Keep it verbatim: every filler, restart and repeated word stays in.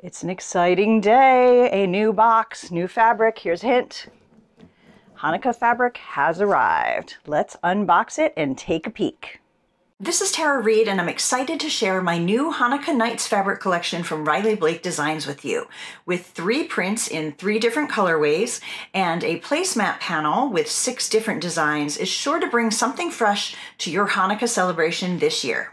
It's an exciting day. A new box, new fabric. Here's a hint. Hanukkah fabric has arrived. Let's unbox it and take a peek. This is Tara Reed, and I'm excited to share my new Hanukkah Nights fabric collection from Riley Blake Designs with you, with three prints in three different colorways, and a placemat panel with six different designs is sure to bring something fresh to your Hanukkah celebration this year.